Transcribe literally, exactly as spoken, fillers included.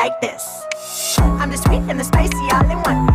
like this. I'm the sweet and the spicy all in one.